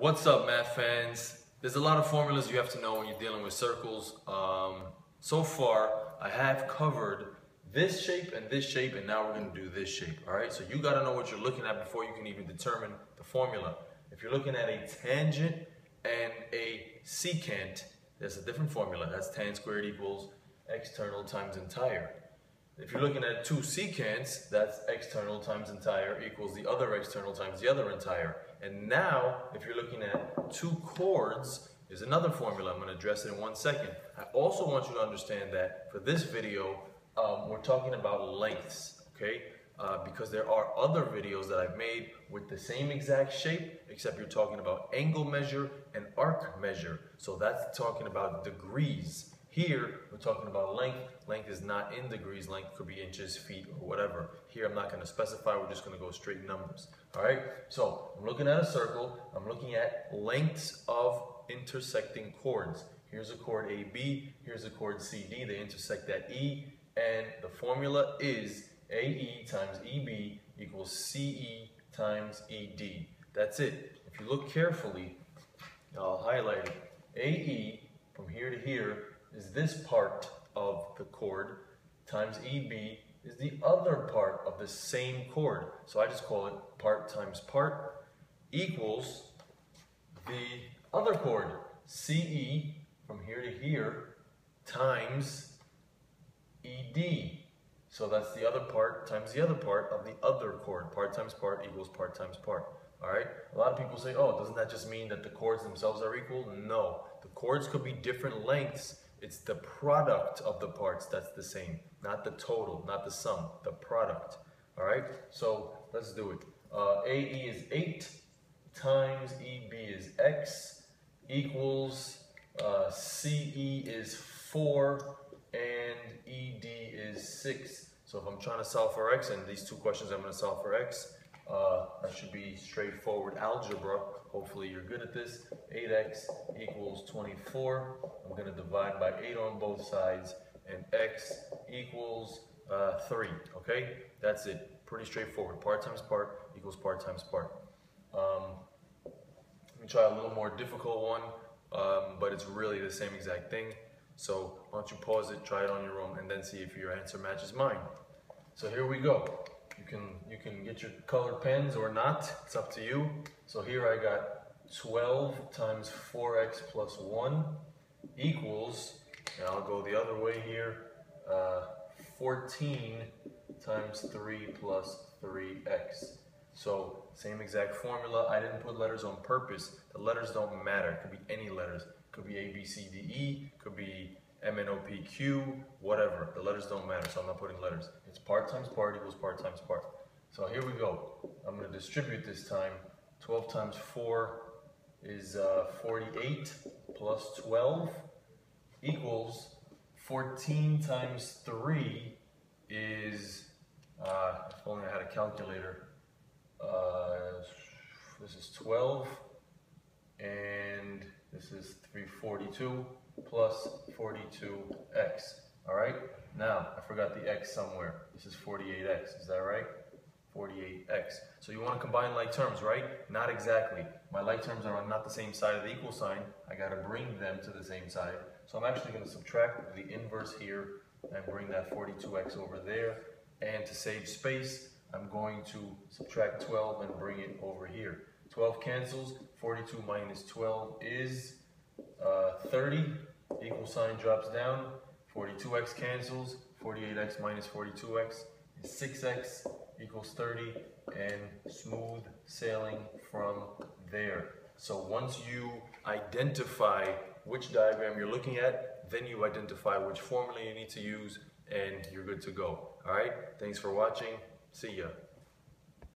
What's up, math fans? There's a lot of formulas you have to know when you're dealing with circles. So far, I have covered this shape, and now we're gonna do this shape, all right? So you gotta know what you're looking at before you can even determine the formula. If you're looking at a tangent and a secant, there's a different formula. That's tan squared equals external times entire. If you're looking at two secants, that's external times entire equals the other external times the other entire. And now, if you're looking at two chords, there's another formula. I'm going to address it in 1 second. I also want you to understand that for this video, we're talking about lengths, okay? Because there are other videos that I've made with the same exact shape, except you're talking about angle measure and arc measure. So that's talking about degrees. Here, we're talking about length. Length is not in degrees. Length could be inches, feet, or whatever. Here, I'm not gonna specify. We're just gonna go straight numbers, all right? So, I'm looking at a circle. I'm looking at lengths of intersecting chords. Here's a chord AB. Here's a chord CD. They intersect at E, and the formula is AE times EB equals CE times ED. That's it. If you look carefully, I'll highlight it. AE, from here to here, is this part of the chord, times EB is the other part of the same chord. So I just call it part times part equals the other chord, CE, from here to here, times ED. So that's the other part times the other part of the other chord. Part times part equals part times part. All right? A lot of people say, oh, doesn't that just mean that the chords themselves are equal? No. The chords could be different lengths. It's the product of the parts that's the same, not the total, not the sum, the product. All right, so let's do it. AE is 8 times EB is X equals CE is 4 and ED is 6. So if I'm trying to solve for X, and these two questions I'm going to solve for X, that should be straightforward algebra. Hopefully you're good at this. 8x equals 24. I'm going to divide by 8 on both sides, and x equals 3, okay? That's it. Pretty straightforward. Part times part equals part times part. Let me try a little more difficult one, but it's really the same exact thing. So why don't you pause it, try it on your own, and then see if your answer matches mine. So here we go. You can get your colored pens or not, it's up to you. So here I got 12 times 4x plus 1 equals, and I'll go the other way here, 14 times 3 plus 3x. So same exact formula. I didn't put letters on purpose. The letters don't matter. It could be any letters. It could be A, B, C, D, E, could be MNOPQ, whatever. The letters don't matter, so I'm not putting letters. It's part times part equals part times part. So here we go. I'm going to distribute this time. 12 times 4 is 48 plus 12 equals 14 times 3 is, if only I had a calculator, this is 12 and this is 342. Plus 42x. All right, now I forgot the x somewhere. This is 48x, is that right? 48x. So you want to combine like terms, right? Not exactly. My like terms are on not the same side of the equal sign. I got to bring them to the same side. So I'm actually going to subtract the inverse here and bring that 42x over there. And to save space, I'm going to subtract 12 and bring it over here. 12 cancels. 42 minus 12 is 30, equal sign drops down, 42x cancels, 48x minus 42x is 6x equals 30, and smooth sailing from there. So once you identify which diagram you're looking at, then you identify which formula you need to use, and you're good to go. All right, thanks for watching. See ya.